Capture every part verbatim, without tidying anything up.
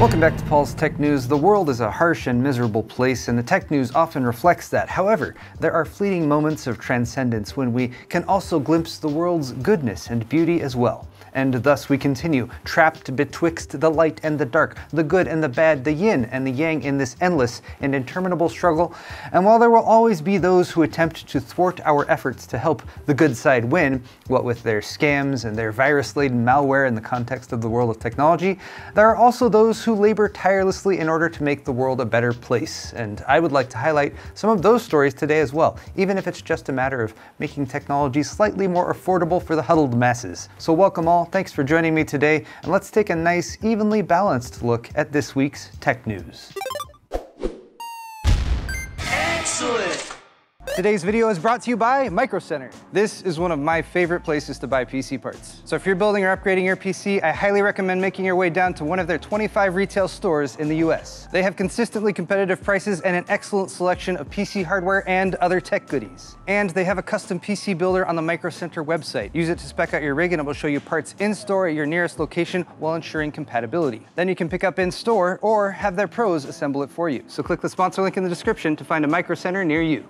Welcome back to Paul's Tech News. The world is a harsh and miserable place, and the tech news often reflects that. However, there are fleeting moments of transcendence when we can also glimpse the world's goodness and beauty as well. And thus we continue, trapped betwixt the light and the dark, the good and the bad, the yin and the yang in this endless and interminable struggle. And while there will always be those who attempt to thwart our efforts to help the good side win, what with their scams and their virus-laden malware in the context of the world of technology, there are also those who who labor tirelessly in order to make the world a better place. And I would like to highlight some of those stories today as well, even if it's just a matter of making technology slightly more affordable for the huddled masses. So welcome all, thanks for joining me today, and let's take a nice, evenly balanced look at this week's tech news. Excellent! Today's video is brought to you by Micro Center. This is one of my favorite places to buy P C parts. So if you're building or upgrading your P C, I highly recommend making your way down to one of their twenty-five retail stores in the U S. They have consistently competitive prices and an excellent selection of P C hardware and other tech goodies. And they have a custom P C builder on the Micro Center website. Use it to spec out your rig and it will show you parts in-store at your nearest location while ensuring compatibility. Then you can pick up in-store or have their pros assemble it for you. So click the sponsor link in the description to find a Micro Center near you.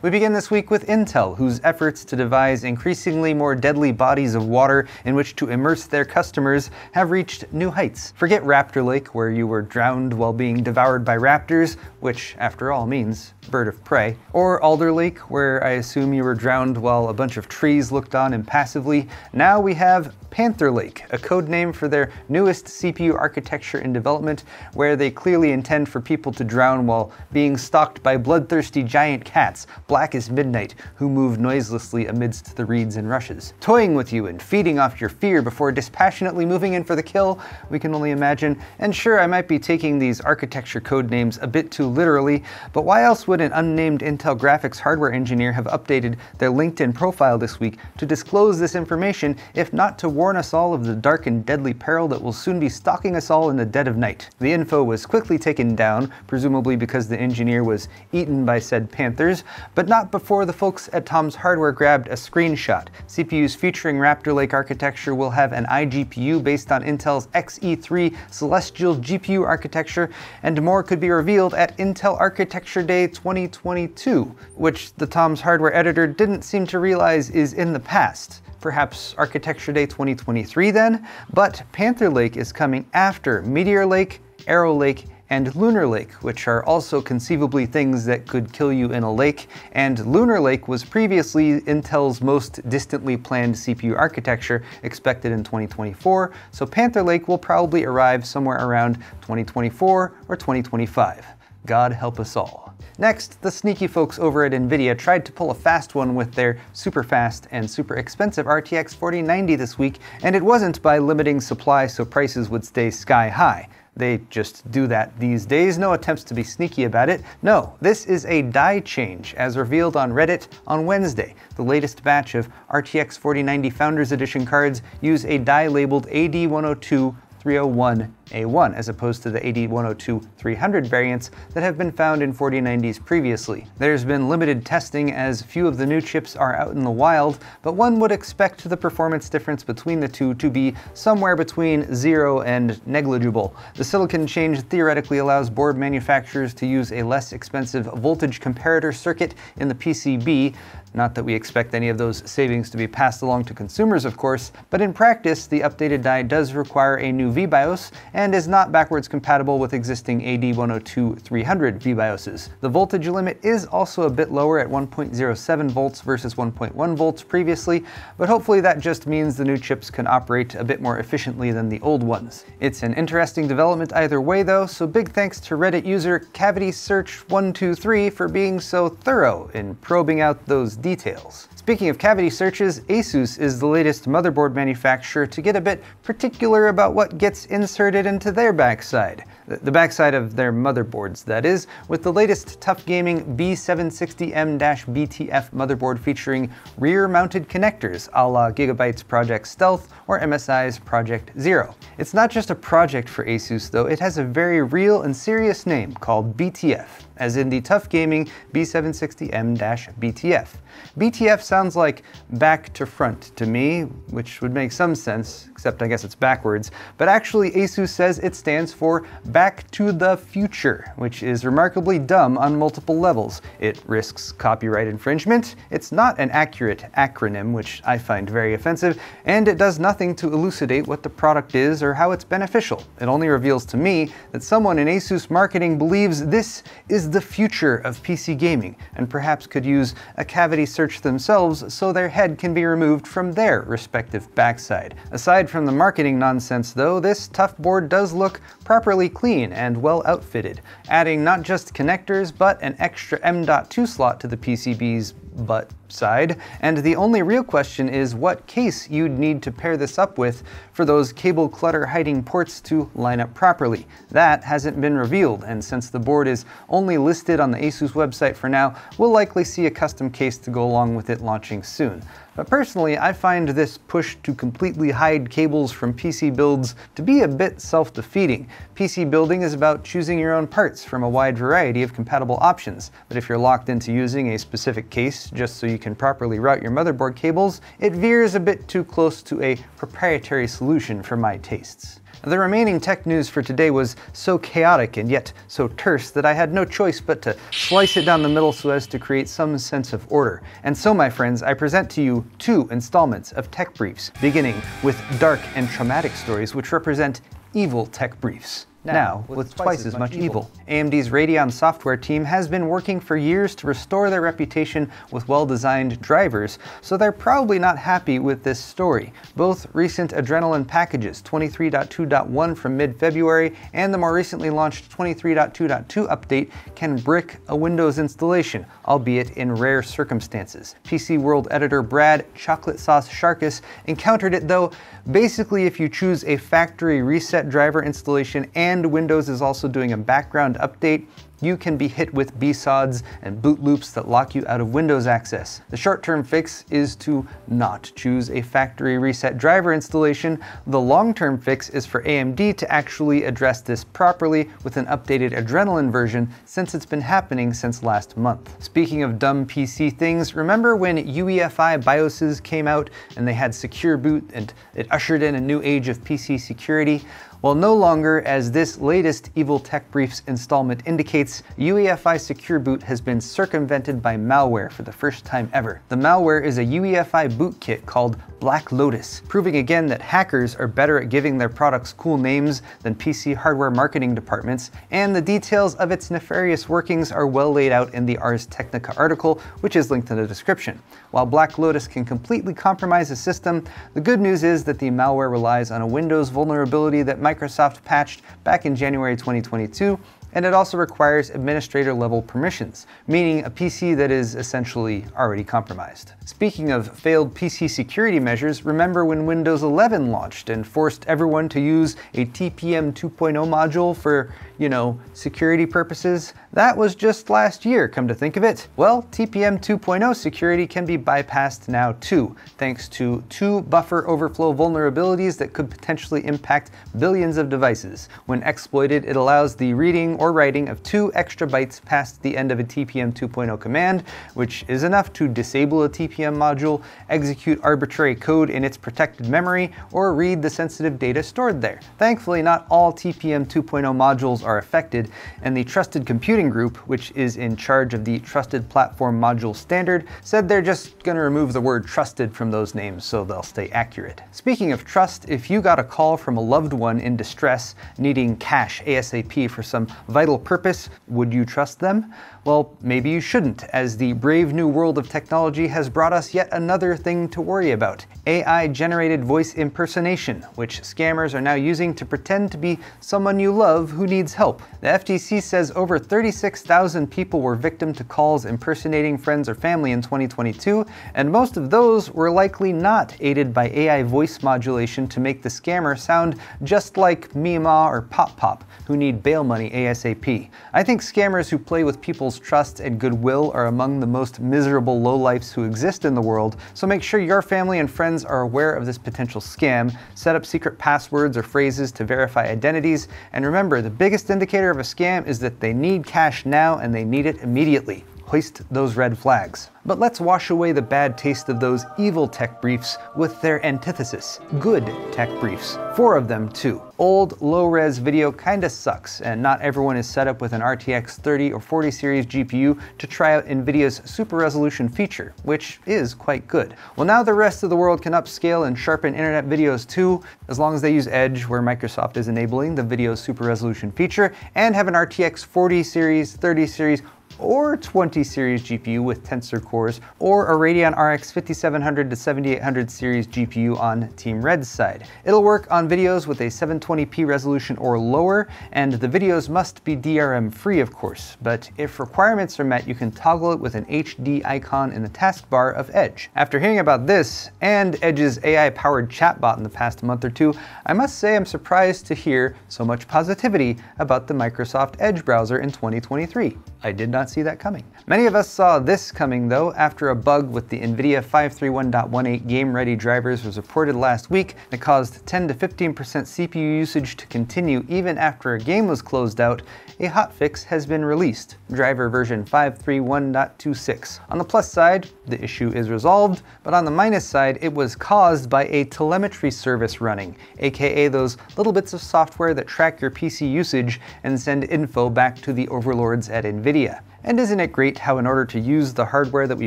We begin this week with Intel, whose efforts to devise increasingly more deadly bodies of water in which to immerse their customers have reached new heights. Forget Raptor Lake, where you were drowned while being devoured by raptors, which after all means bird of prey, or Alder Lake, where I assume you were drowned while a bunch of trees looked on impassively. Now we have Panther Lake, a code name for their newest C P U architecture in development, where they clearly intend for people to drown while being stalked by bloodthirsty giant cats, black as midnight, who move noiselessly amidst the reeds and rushes, toying with you and feeding off your fear before dispassionately moving in for the kill. We can only imagine, and sure, I might be taking these architecture code names a bit too literally, but why else would an unnamed Intel graphics hardware engineer have updated their LinkedIn profile this week to disclose this information, if not to warn us all of the dark and deadly peril that will soon be stalking us all in the dead of night? The info was quickly taken down, presumably because the engineer was eaten by said panthers, but not before the folks at Tom's Hardware grabbed a screenshot. C P Us featuring Raptor Lake architecture will have an iGPU based on Intel's X E three Celestial G P U architecture, and more could be revealed at Intel Architecture Day twenty twenty-two, which the Tom's Hardware editor didn't seem to realize is in the past. Perhaps Architecture Day twenty twenty-three then? But Panther Lake is coming after Meteor Lake, Arrow Lake, and Lunar Lake, which are also conceivably things that could kill you in a lake, and Lunar Lake was previously Intel's most distantly planned C P U architecture, expected in twenty twenty-four, so Panther Lake will probably arrive somewhere around twenty twenty-four or twenty twenty-five. God help us all. Next, the sneaky folks over at NVIDIA tried to pull a fast one with their super fast and super expensive R T X forty ninety this week, and it wasn't by limiting supply so prices would stay sky high. They just do that these days, no attempts to be sneaky about it. No, this is a die change, as revealed on Reddit on Wednesday. The latest batch of R T X forty ninety Founders Edition cards use a die labeled A D one oh two dash three oh one A one, as opposed to the A D one oh two dash three hundred variants that have been found in forty nineties previously. There's been limited testing as few of the new chips are out in the wild, but one would expect the performance difference between the two to be somewhere between zero and negligible. The silicon change theoretically allows board manufacturers to use a less expensive voltage comparator circuit in the P C B, not that we expect any of those savings to be passed along to consumers, of course, but in practice, the updated die does require a new V BIOS and is not backwards compatible with existing A D one oh two dash three hundred V BIOSes. The voltage limit is also a bit lower at one point oh seven volts versus one point one volts previously, but hopefully that just means the new chips can operate a bit more efficiently than the old ones. It's an interesting development either way though, so big thanks to Reddit user Cavity Search one two three for being so thorough in probing out those details. Speaking of cavity searches, ASUS is the latest motherboard manufacturer to get a bit particular about what gets inserted into their backside. the backside of their motherboards, that is, with the latest TUF Gaming B seven sixty M B T F motherboard featuring rear-mounted connectors a la Gigabyte's Project Stealth or M S I's Project Zero. It's not just a project for ASUS though, it has a very real and serious name called B T F, as in the TUF Gaming B seven sixty M B T F. B T F sounds like back to front to me, which would make some sense, except I guess it's backwards, but actually ASUS says it stands for Back to the Future, which is remarkably dumb on multiple levels. It risks copyright infringement, it's not an accurate acronym, which I find very offensive, and it does nothing to elucidate what the product is or how it's beneficial. It only reveals to me that someone in ASUS marketing believes this is the future of P C gaming, and perhaps could use a cavity search themselves so their head can be removed from their respective backside. Aside from the marketing nonsense though, this TUF board does look properly clean and well outfitted, adding not just connectors but an extra M dot two slot to the P C B's butt side, and the only real question is what case you'd need to pair this up with for those cable clutter hiding ports to line up properly. That hasn't been revealed, and since the board is only listed on the ASUS website for now, we'll likely see a custom case to go along with it launching soon. But personally, I find this push to completely hide cables from P C builds to be a bit self-defeating. P C building is about choosing your own parts from a wide variety of compatible options, but if you're locked into using a specific case just so you can properly route your motherboard cables, it veers a bit too close to a proprietary solution for my tastes. The remaining tech news for today was so chaotic and yet so terse that I had no choice but to slice it down the middle so as to create some sense of order. And so, my friends, I present to you two installments of tech briefs, beginning with dark and traumatic stories which represent evil tech briefs. Now, with, with twice, twice as much, much evil. A M D's Radeon software team has been working for years to restore their reputation with well-designed drivers, so they're probably not happy with this story. Both recent Adrenaline packages, twenty-three point two point one from mid-February and the more recently launched twenty-three point two point two update, can brick a Windows installation, albeit in rare circumstances. P C World editor Brad Chocolate Sauce Sharkus encountered it though. Basically, if you choose a factory reset driver installation and And Windows is also doing a background update, you can be hit with B SODs and boot loops that lock you out of Windows access. The short-term fix is to not choose a factory reset driver installation. The long-term fix is for A M D to actually address this properly with an updated Adrenaline version, since it's been happening since last month. Speaking of dumb P C things, remember when U E F I BIOSes came out and they had Secure Boot and it ushered in a new age of P C security? Well, no longer, as this latest Evil Tech Briefs installment indicates, U E F I Secure Boot has been circumvented by malware for the first time ever. The malware is a U E F I bootkit called Black Lotus, proving again that hackers are better at giving their products cool names than P C hardware marketing departments, and the details of its nefarious workings are well laid out in the Ars Technica article, which is linked in the description. While Black Lotus can completely compromise a system, the good news is that the malware relies on a Windows vulnerability that might Microsoft patched back in January twenty twenty-two, and it also requires administrator-level permissions, meaning a P C that is essentially already compromised. Speaking of failed P C security measures, remember when Windows eleven launched and forced everyone to use a T P M two point oh module for, you know, security purposes? That was just last year, come to think of it. Well, T P M two point oh security can be bypassed now too, thanks to two buffer overflow vulnerabilities that could potentially impact billions of devices. When exploited, it allows the reading or writing of two extra bytes past the end of a T P M two point oh command, which is enough to disable a T P M module, execute arbitrary code in its protected memory, or read the sensitive data stored there. Thankfully, not all T P M two point oh modules are affected, and the Trusted Computing Group, which is in charge of the Trusted Platform Module standard, said they're just gonna remove the word trusted from those names so they'll stay accurate. Speaking of trust, if you got a call from a loved one in distress needing cash ASAP for some vital purpose. Would you trust them? Well, maybe you shouldn't, as the brave new world of technology has brought us yet another thing to worry about: A I-generated voice impersonation, which scammers are now using to pretend to be someone you love who needs help. The F T C says over thirty-six thousand people were victim to calls impersonating friends or family in twenty twenty-two, and most of those were likely not aided by A I voice modulation to make the scammer sound just like Meemaw or Pop Pop, who need bail money ASAP. I think scammers who play with people's trust and goodwill are among the most miserable lowlifes who exist in the world, so make sure your family and friends are aware of this potential scam, set up secret passwords or phrases to verify identities, and remember, the biggest indicator of a scam is that they need cash now and they need it immediately. Hoist those red flags. But let's wash away the bad taste of those evil tech briefs with their antithesis: good tech briefs. Four of them too. Old low-res video kinda sucks, and not everyone is set up with an R T X thirty or forty series G P U to try out Nvidia's super resolution feature, which is quite good. Well, now the rest of the world can upscale and sharpen internet videos too, as long as they use Edge, where Microsoft is enabling the video super resolution feature, and have an R T X forty series, thirty series, or twenty series G P U with Tensor Cores, or a Radeon R X fifty-seven hundred to seventy-eight hundred series G P U on Team Red's side. It'll work on videos with a seven twenty p resolution or lower, and the videos must be D R M free, of course, but if requirements are met, you can toggle it with an H D icon in the taskbar of Edge. After hearing about this, and Edge's A I-powered chatbot in the past month or two, I must say I'm surprised to hear so much positivity about the Microsoft Edge browser in twenty twenty-three. I did not see that coming. Many of us saw this coming though, after a bug with the NVIDIA five thirty-one point eighteen game-ready drivers was reported last week that caused ten to fifteen percent C P U usage to continue even after a game was closed out. A hotfix has been released, driver version five thirty-one point twenty-six. On the plus side, the issue is resolved, but on the minus side, it was caused by a telemetry service running, aka those little bits of software that track your P C usage and send info back to the overlords at NVIDIA. And isn't it great how in order to use the hardware that we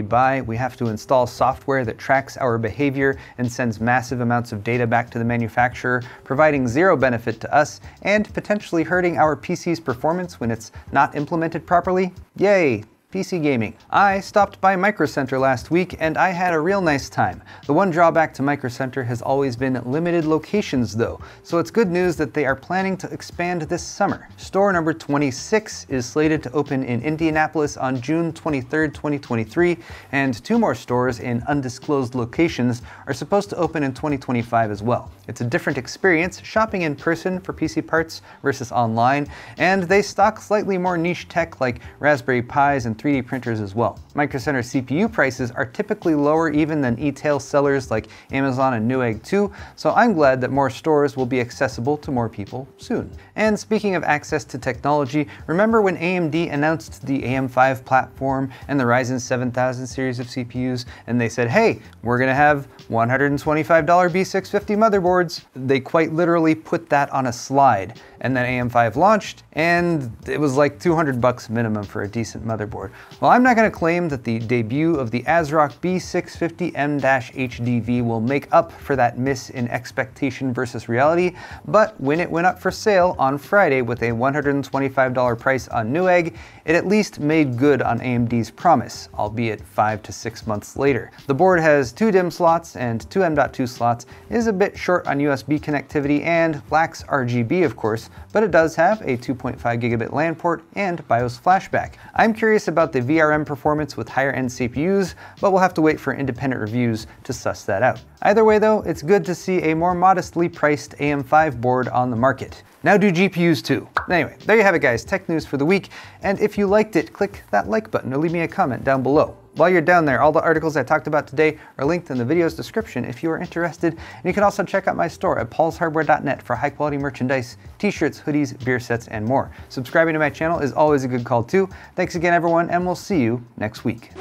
buy, we have to install software that tracks our behavior and sends massive amounts of data back to the manufacturer, providing zero benefit to us and potentially hurting our P C's performance when it's not implemented properly? Yay! P C gaming. I stopped by Micro Center last week and I had a real nice time. The one drawback to Micro Center has always been limited locations though, so it's good news that they are planning to expand this summer. Store number twenty-six is slated to open in Indianapolis on June twenty-third, twenty twenty-three, and two more stores in undisclosed locations are supposed to open in twenty twenty-five as well. It's a different experience shopping in person for P C parts versus online, and they stock slightly more niche tech like Raspberry Pis and three D printers as well. Micro Center C P U prices are typically lower even than e-tail sellers like Amazon and Newegg too, so I'm glad that more stores will be accessible to more people soon. And speaking of access to technology, remember when A M D announced the A M five platform and the Ryzen seven thousand series of C P Us, and they said, hey, we're gonna have one hundred twenty-five dollar B six fifty motherboards? They quite literally put that on a slide, and then A M five launched, and it was like two hundred bucks minimum for a decent motherboard. Well, I'm not going to claim that the debut of the ASRock B six fifty M H D V will make up for that miss in expectation versus reality, but when it went up for sale on Friday with a one hundred twenty-five dollar price on Newegg, it at least made good on A M D's promise, albeit five to six months later. The board has two DIMM slots and two M dot two slots, is a bit short on U S B connectivity, and lacks R G B of course, but it does have a two point five gigabit LAN port and BIOS flashback. I'm curious about the V R M performance with higher-end C P Us, but we'll have to wait for independent reviews to suss that out. Either way though, it's good to see a more modestly priced A M five board on the market. Now do G P Us too. Anyway, there you have it guys, tech news for the week, and if you liked it, click that like button or leave me a comment down below. While you're down there, all the articles I talked about today are linked in the video's description if you are interested, and you can also check out my store at pauls hardware dot net for high-quality merchandise, t-shirts, hoodies, beer sets, and more. Subscribing to my channel is always a good call too. Thanks again everyone, and we'll see you next week.